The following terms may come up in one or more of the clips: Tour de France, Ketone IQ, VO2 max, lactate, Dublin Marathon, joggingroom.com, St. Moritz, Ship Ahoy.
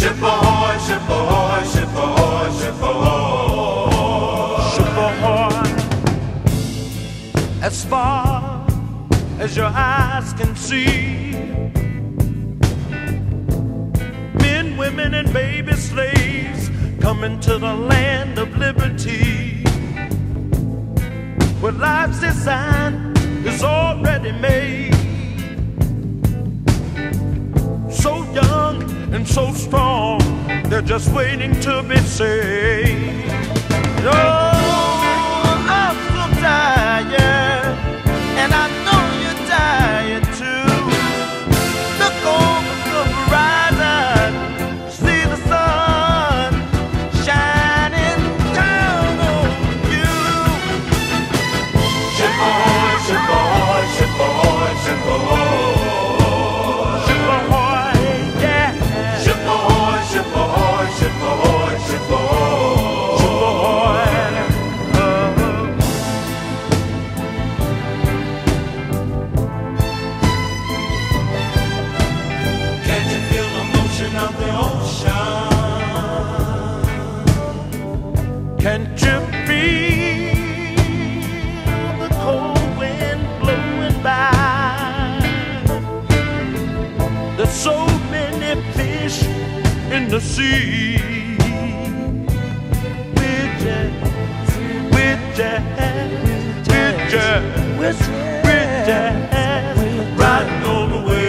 Ship ahoy, ship ahoy, ship ahoy, ship ahoy. Ship ahoy, as far as your eyes can see, men, women, and baby slaves coming to the land of liberty, where life's design is already made. So young and so strong, they're just waiting to be saved. Oh, I'm so tired, and I know you're tired too. Look over the horizon, see the sun shining down on you. Ship ahoy, ship ahoy, ship ahoy, ship ahoy. Can't you feel the cold wind blowing by? There's so many fish in the sea. We're riding on the way.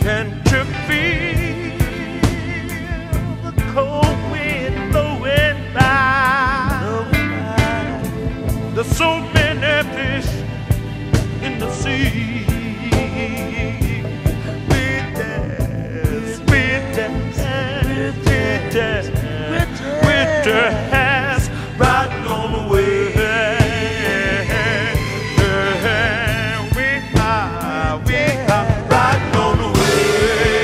Can't you feel the cold wind blowing by? There's so many fish in the sea. With us, riding on the way. We are riding on the way.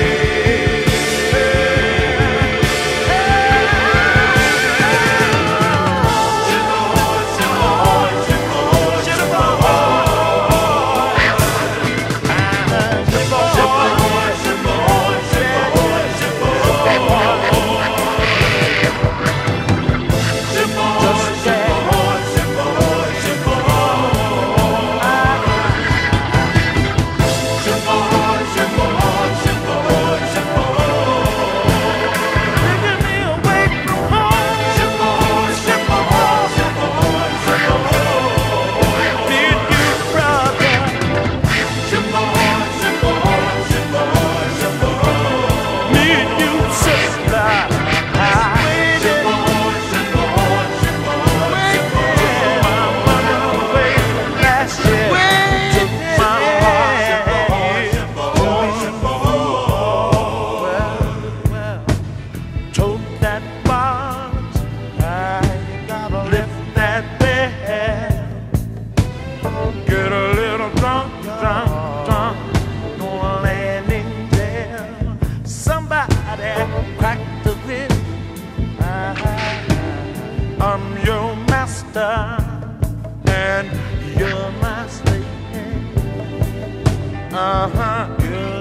Somebody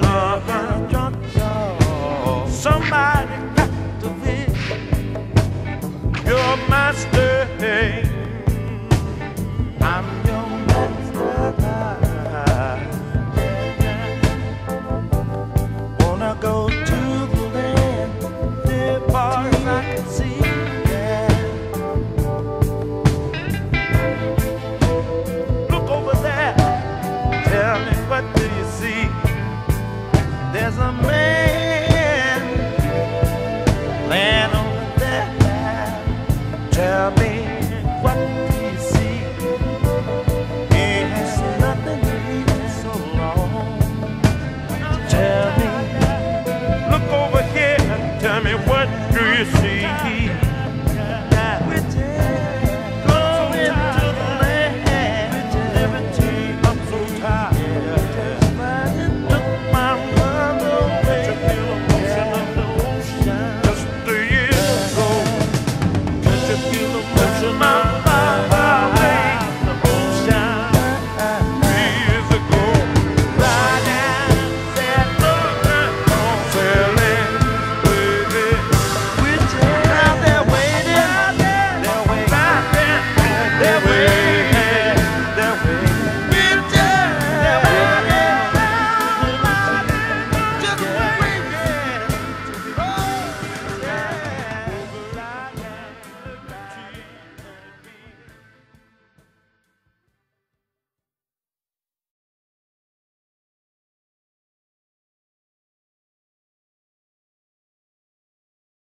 got to win. You're my stain. I'm your master. Wanna go to the land, the far as I can see. Yeah. Look over there. Tell me, what do you see? There's a man. Tell me, what do you see? It's nothing been so long. Tell me, look over here. Tell me, what do you see?